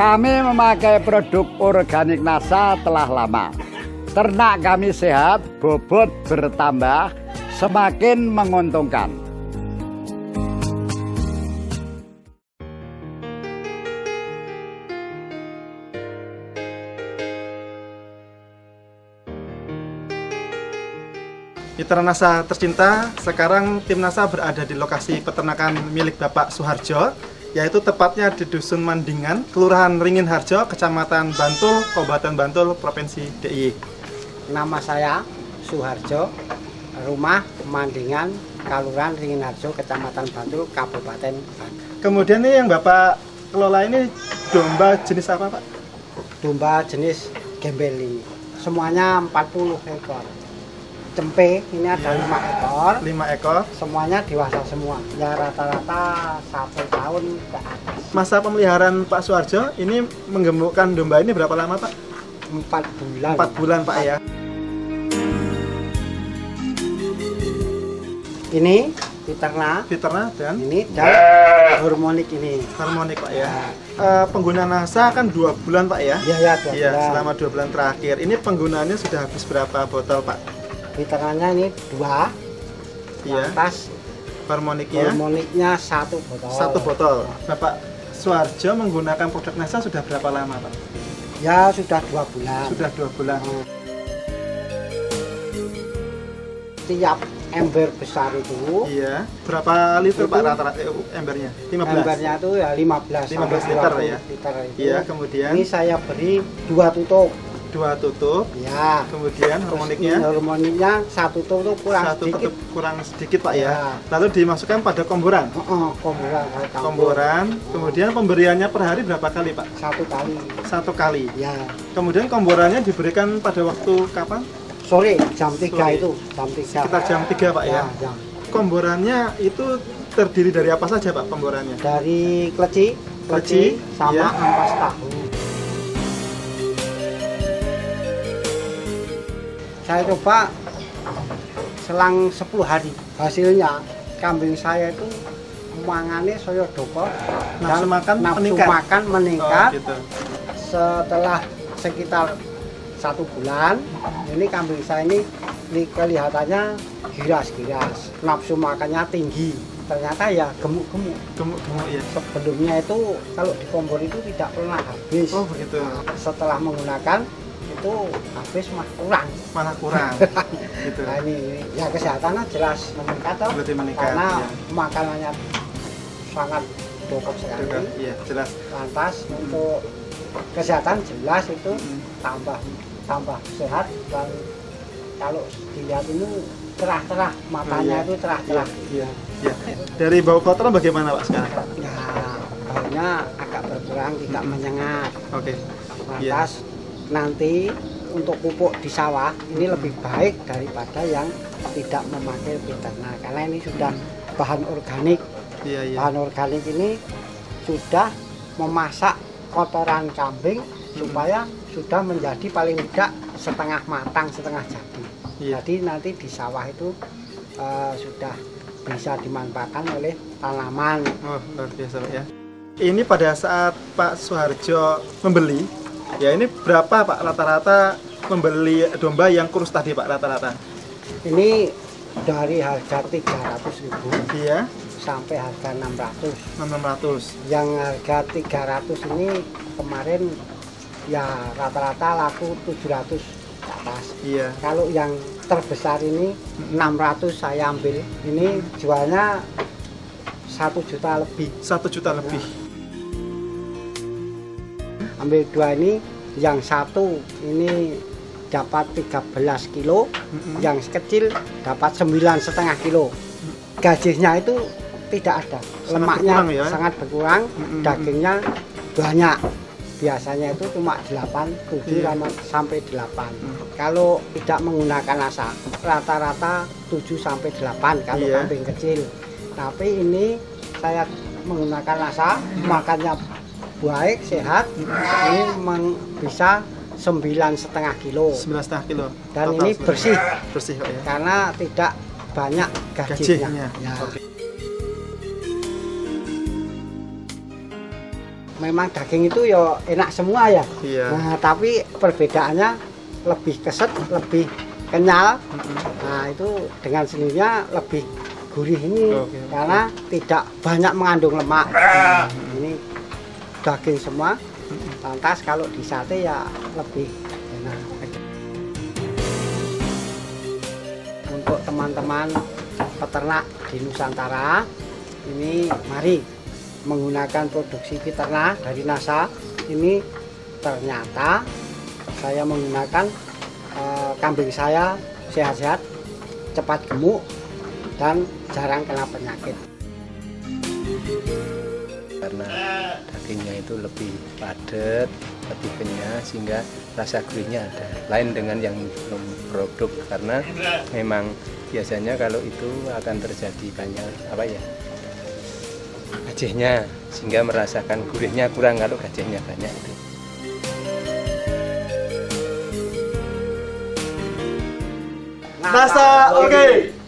Kami memakai produk organik Nasa telah lama. Ternak kami sehat, bobot bertambah, semakin menguntungkan. Mitra Nasa tercinta, sekarang tim Nasa berada di lokasi peternakan milik Bapak Suharjo, yaitu tepatnya di Dusun Mandingan, Kelurahan Ringin Harjo, Kecamatan Bantul, Kabupaten Bantul, Provinsi DIY. Nama saya Suharjo, rumah Mandingan, Kelurahan Ringin Harjo, Kecamatan Bantul, Kabupaten Bantul. Kemudian nih yang Bapak kelola ini domba jenis apa, Pak? Domba jenis gembeli, semuanya 40 ekor. Cempe ini ada 5 ekor, semuanya dewasa semua, ya rata-rata 1 tahun ke atas. Masa pemeliharaan Pak Suharjo ini menggemukkan domba ini berapa lama, Pak? 4 bulan. 4 bulan, Pak, ya. Ini Viterna dan Hormonik ini. Hormonik, Pak, ya. Penggunaan Nasa kan 2 bulan, Pak, ya? Iya, ya, selama 2 bulan terakhir. Ini penggunaannya sudah habis berapa botol, Pak? Viterna ini 2, iya. Atas hormoniknya 1 botol. 1 botol. Bapak Suharjo menggunakan produk Nasa sudah berapa lama, Pak? Ya sudah 2 bulan. Sudah 2 bulan. Tiap ember besar itu. Iya. Berapa liter itu, Pak, rata-rata embernya? 15. Embernya itu ya 15 liter, ya. Liter itu. Iya. Kemudian ini saya beri 2 tutup. 2 tutup, ya. Kemudian hormoniknya 1 tutup kurang sedikit, Pak, ya. Lalu dimasukkan pada komboran. Komboran. Kemudian pemberiannya per hari berapa kali, Pak? 1 kali. 1 kali. Ya. Kemudian komborannya diberikan pada waktu kapan? Sore, jam 3 itu. Jam 3. Sekitar jam 3, Pak, ya. Komborannya itu terdiri dari apa saja, Pak? Komborannya? Dari keleci sama ampas tahu. Saya coba selang 10 hari, hasilnya kambing saya itu mangannya saya dopor, dan nafsu makan meningkat. Oh, gitu. Setelah sekitar 1 bulan, ini kambing saya ini kelihatannya giras, nafsu makannya tinggi. Ternyata ya gemuk, ya. Sebelumnya itu kalau di kompor itu tidak pernah habis. Oh, begitu. Setelah menggunakan itu habis malah kurang gitu. Nah, ini ya kesehatannya jelas meningkat, toh, karena ya. Makanannya sangat cukup sekali, ya, jelas. Lantas untuk kesehatan jelas itu tambah sehat, dan kalau dilihat ini cerah-cerah matanya, itu cerah-cerah. Iya. Dari bau kotoran bagaimana, Pak, sekarang? Ya, baunya agak berkurang, tidak menyengat. Oke. Lantas nanti untuk pupuk di sawah ini lebih baik daripada yang tidak memakai Viterna, karena ini sudah bahan organik. Iya. Bahan organik ini sudah memasak kotoran kambing supaya sudah menjadi paling tidak setengah matang, setengah jadi. Iya. Jadi nanti di sawah itu sudah bisa dimanfaatkan oleh tanaman. Oh, luar biasa, ya. Ini pada saat Pak Suharjo membeli, ya, ini berapa, Pak, rata-rata membeli domba yang kurus tadi, Pak, rata-rata? Ini dari harga 300.000, iya, sampai harga 600. Yang harga 300 ini kemarin ya rata-rata laku 700 ke atas. Iya. Kalau yang terbesar ini 600 saya ambil. Ini jualnya 1 juta lebih. 1 juta lebih. Ambil 2 ini, yang 1 ini dapat 13 kilo, yang kecil dapat 9,5 kilo. Gajinya itu tidak ada, lemaknya sangat berkurang, ya? Sangat berkurang. Dagingnya banyak, biasanya itu cuma 7 sampai 8. Kalau tidak menggunakan Nasa, rata-rata 7 sampai 8 kalau kambing kecil. Tapi ini saya menggunakan Nasa, makannya baik, sehat. Ini bisa 9,5 kilo. 9,5 kilo. Dan total ini bersih, Pak, ya. Karena tidak banyak gajinya. Ya. Okay. memang daging itu ya enak semua ya. Iya. Nah, tapi perbedaannya lebih keset, lebih kenyal. Nah, itu dengan sendirinya lebih gurih ini, karena tidak banyak mengandung lemak. Ini daging semua. Lantas kalau di sate ya lebih enak. Untuk teman-teman peternak di Nusantara, ini mari menggunakan produksi Viterna dari Nasa. Ini ternyata saya menggunakan kambing saya sehat-sehat, cepat gemuk, dan jarang kena penyakit. Karena dagingnya itu lebih padat, lebih kenyal, sehingga rasa gurihnya ada. Lain dengan yang belum produk, karena memang biasanya kalau itu akan terjadi banyak apa ya, gajahnya, sehingga merasakan gurihnya kurang kalau gajahnya banyak. Nasa, oke.